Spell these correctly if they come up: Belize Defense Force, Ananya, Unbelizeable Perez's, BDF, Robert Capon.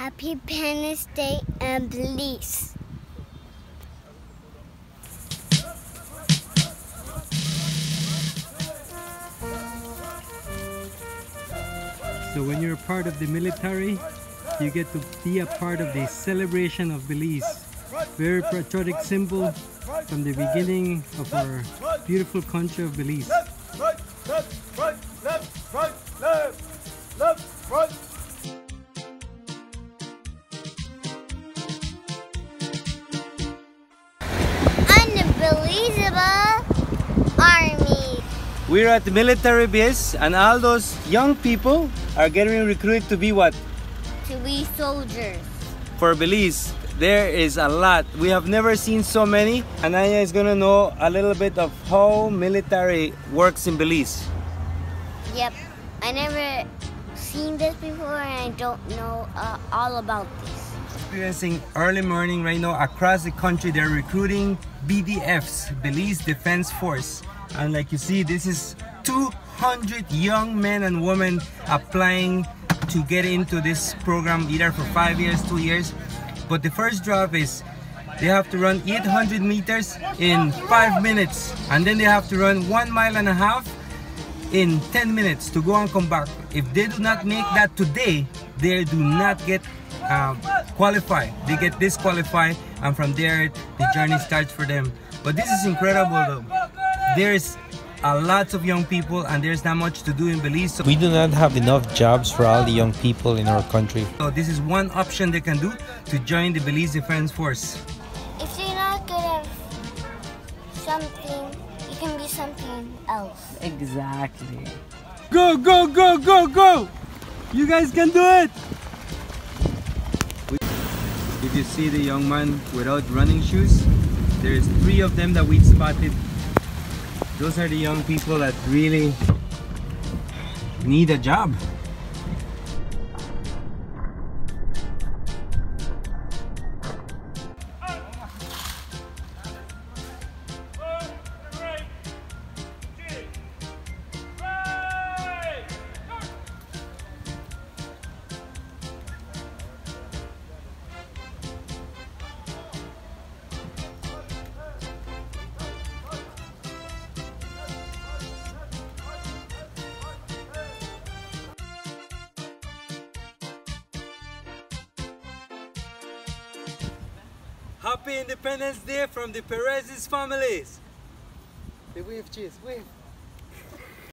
Happy Penance Day and Belize. So when you're a part of the military, you get to be a part of the celebration of Belize. Very patriotic symbol from the beginning of our beautiful country of Belize. Unbelievable Army. We're at the military base, and all those young people are getting recruited to be what? To be soldiers. For Belize, there is a lot. We have never seen so many. Ananya is gonna know a little bit of how military works in Belize. Yep, I never seen this before, and I don't know all about this. Experiencing early morning right now across the country, they're recruiting BDFs, Belize Defense Force. And like you see, this is 200 young men and women applying to get into this program, either for 5 years, 2 years. But the first job is they have to run 800 meters in 5 minutes, and then they have to run 1.5 miles in 10 minutes to go and come back. If they do not make that today, they do not get qualified. They get disqualified, and from there the journey starts for them. But this is incredible though. There's a lot of young people and there's not much to do in Belize. So we do not have enough jobs for all the young people in our country. So this is one option they can do to join the Belize Defense Force. If you're not good at something, you can be something else. Exactly. Go, go, go, go, go! You guys can do it! If you see the young man without running shoes, there's 3 of them that we've spotted. Those are the young people that really need a job. Happy Independence Day from the Perez's families. They wave, cheers, wave.